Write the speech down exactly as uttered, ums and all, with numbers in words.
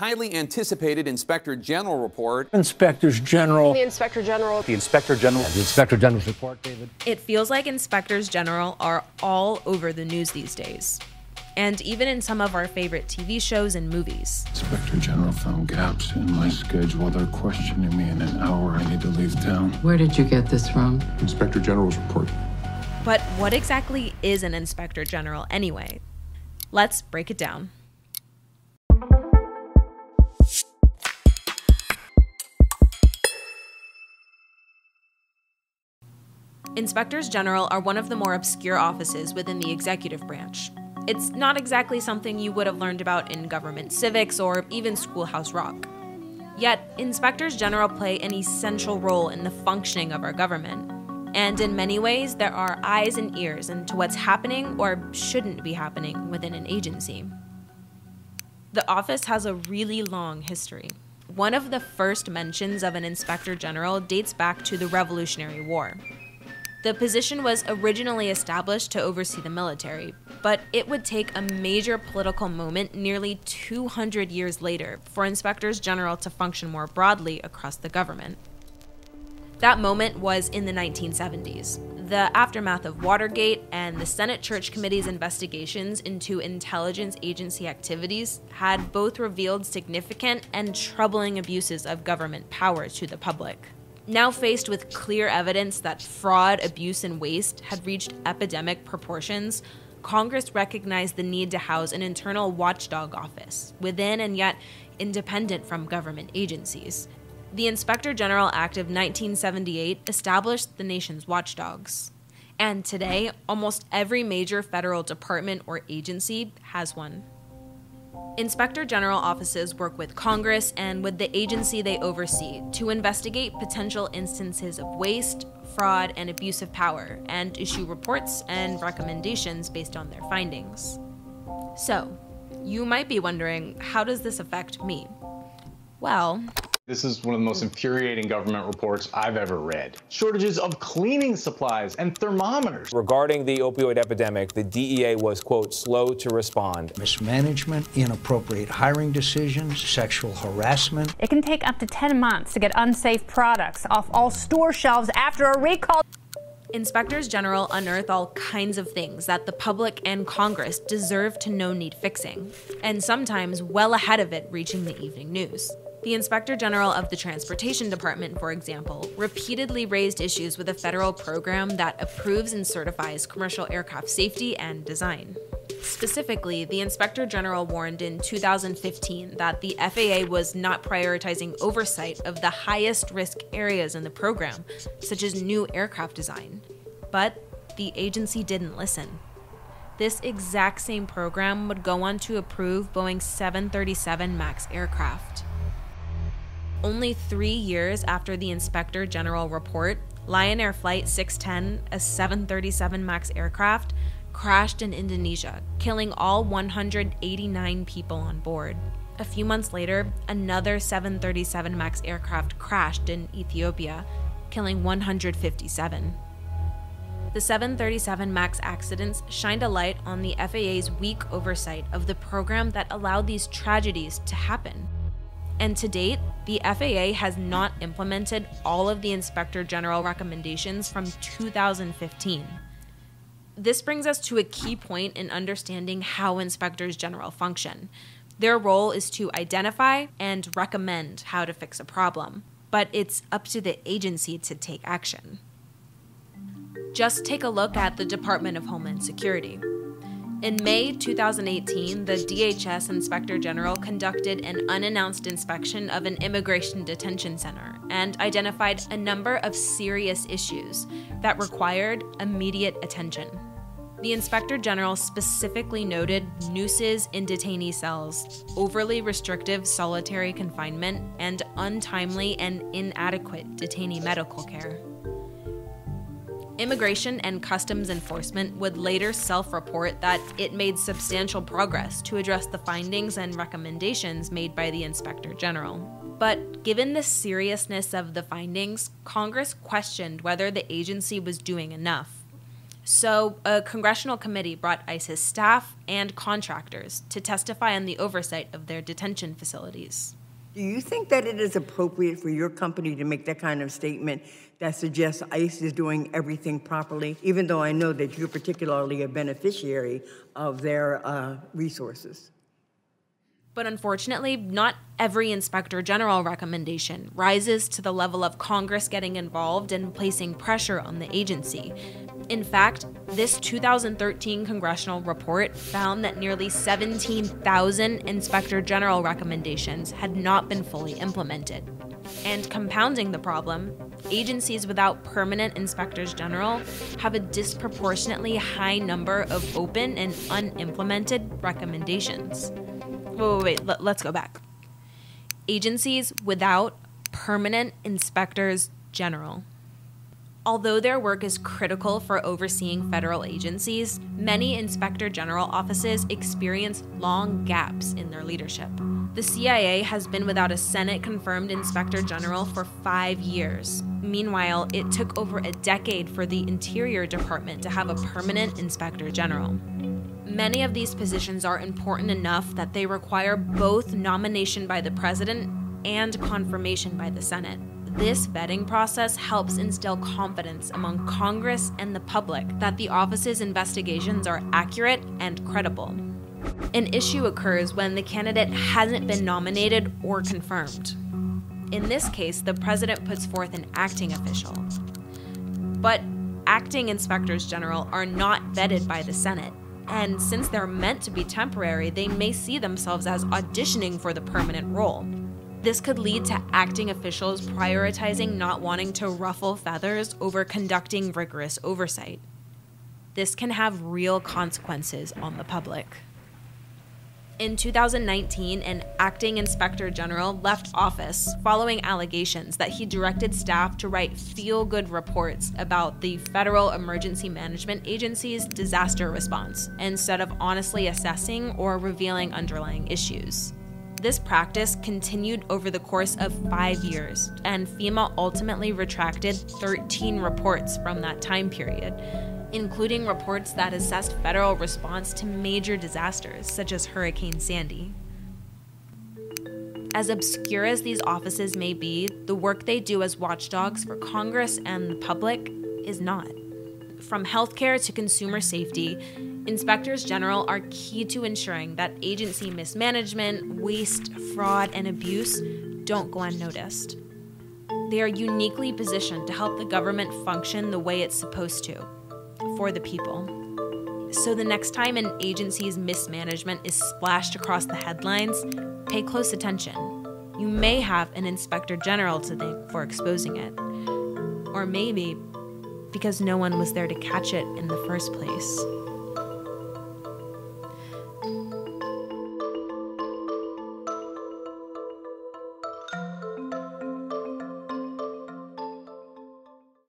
highly anticipated Inspector General report. Inspectors General. The Inspector General. The Inspector General. The Inspector General's report, David. It feels like Inspectors General are all over the news these days, and even in some of our favorite T V shows and movies. Inspector General found gaps in my schedule. They're questioning me in an hour. I need to leave town. Where did you get this from? Inspector General's report. But what exactly is an Inspector General anyway? Let's break it down. Inspectors General are one of the more obscure offices within the executive branch. It's not exactly something you would have learned about in government civics or even Schoolhouse Rock. Yet, Inspectors General play an essential role in the functioning of our government. And in many ways, there are eyes and ears into what's happening or shouldn't be happening within an agency. The office has a really long history. One of the first mentions of an Inspector General dates back to the Revolutionary War. The position was originally established to oversee the military, but it would take a major political moment nearly two hundred years later for Inspectors General to function more broadly across the government. That moment was in the nineteen seventies, the aftermath of Watergate and the Senate Church Committee's investigations into intelligence agency activities had both revealed significant and troubling abuses of government power to the public. Now faced with clear evidence that fraud, abuse, and waste had reached epidemic proportions, Congress recognized the need to house an internal watchdog office, within and yet independent from government agencies. The Inspector General Act of nineteen seventy-eight established the nation's watchdogs. And today, almost every major federal department or agency has one. Inspector General offices work with Congress and with the agency they oversee to investigate potential instances of waste, fraud, and abuse of power, and issue reports and recommendations based on their findings. So, you might be wondering, how does this affect me? Well, this is one of the most infuriating government reports I've ever read. Shortages of cleaning supplies and thermometers. Regarding the opioid epidemic, the D E A was, quote, slow to respond. Mismanagement, inappropriate hiring decisions, sexual harassment. It can take up to ten months to get unsafe products off all store shelves after a recall. Inspectors General unearth all kinds of things that the public and Congress deserve to know need fixing, and sometimes well ahead of it reaching the evening news. The Inspector General of the Transportation Department, for example, repeatedly raised issues with a federal program that approves and certifies commercial aircraft safety and design. Specifically, the Inspector General warned in two thousand fifteen that the F A A was not prioritizing oversight of the highest risk areas in the program, such as new aircraft design. But the agency didn't listen. This exact same program would go on to approve Boeing seven thirty-seven MAX aircraft. Only three years after the Inspector General report, Lion Air Flight six ten, a seven thirty-seven MAX aircraft, crashed in Indonesia, killing all one hundred eighty-nine people on board. A few months later, another seven thirty-seven MAX aircraft crashed in Ethiopia, killing one hundred fifty-seven. The seven thirty-seven MAX accidents shined a light on the F A A's weak oversight of the program that allowed these tragedies to happen. And to date, the F A A has not implemented all of the Inspector General recommendations from two thousand fifteen. This brings us to a key point in understanding how Inspectors General function. Their role is to identify and recommend how to fix a problem, but it's up to the agency to take action. Just take a look at the Department of Homeland Security. In May two thousand eighteen, the D H S Inspector General conducted an unannounced inspection of an immigration detention center and identified a number of serious issues that required immediate attention. The Inspector General specifically noted nooses in detainee cells, overly restrictive solitary confinement, and untimely and inadequate detainee medical care. Immigration and Customs Enforcement would later self-report that it made substantial progress to address the findings and recommendations made by the Inspector General. But given the seriousness of the findings, Congress questioned whether the agency was doing enough. So a congressional committee brought ICE's staff and contractors to testify on the oversight of their detention facilities. Do you think that it is appropriate for your company to make that kind of statement that suggests ICE is doing everything properly, even though I know that you're particularly a beneficiary of their uh, resources? But unfortunately, not every Inspector General recommendation rises to the level of Congress getting involved and placing pressure on the agency. In fact, this two thousand thirteen congressional report found that nearly seventeen thousand Inspector General recommendations had not been fully implemented. And compounding the problem, agencies without permanent inspectors general have a disproportionately high number of open and unimplemented recommendations. Wait, wait, wait, let's go back. Agencies without permanent inspectors general. Although their work is critical for overseeing federal agencies, many inspector general offices experience long gaps in their leadership. The C I A has been without a Senate-confirmed inspector general for five years. Meanwhile, it took over a decade for the Interior Department to have a permanent inspector general. Many of these positions are important enough that they require both nomination by the president and confirmation by the Senate. This vetting process helps instill confidence among Congress and the public that the office's investigations are accurate and credible. An issue occurs when the candidate hasn't been nominated or confirmed. In this case, the president puts forth an acting official. But acting inspectors general are not vetted by the Senate. And since they're meant to be temporary, they may see themselves as auditioning for the permanent role. This could lead to acting officials prioritizing not wanting to ruffle feathers over conducting rigorous oversight. This can have real consequences on the public. In two thousand nineteen, an acting inspector general left office following allegations that he directed staff to write feel-good reports about the Federal Emergency Management Agency's disaster response instead of honestly assessing or revealing underlying issues. This practice continued over the course of five years, and FEMA ultimately retracted thirteen reports from that time period, including reports that assessed federal response to major disasters, such as Hurricane Sandy. As obscure as these offices may be, the work they do as watchdogs for Congress and the public is not. From healthcare to consumer safety, inspectors general are key to ensuring that agency mismanagement, waste, fraud, and abuse don't go unnoticed. They are uniquely positioned to help the government function the way it's supposed to, for the people. So the next time an agency's mismanagement is splashed across the headlines, pay close attention. You may have an inspector general to thank for exposing it. Or maybe because no one was there to catch it in the first place.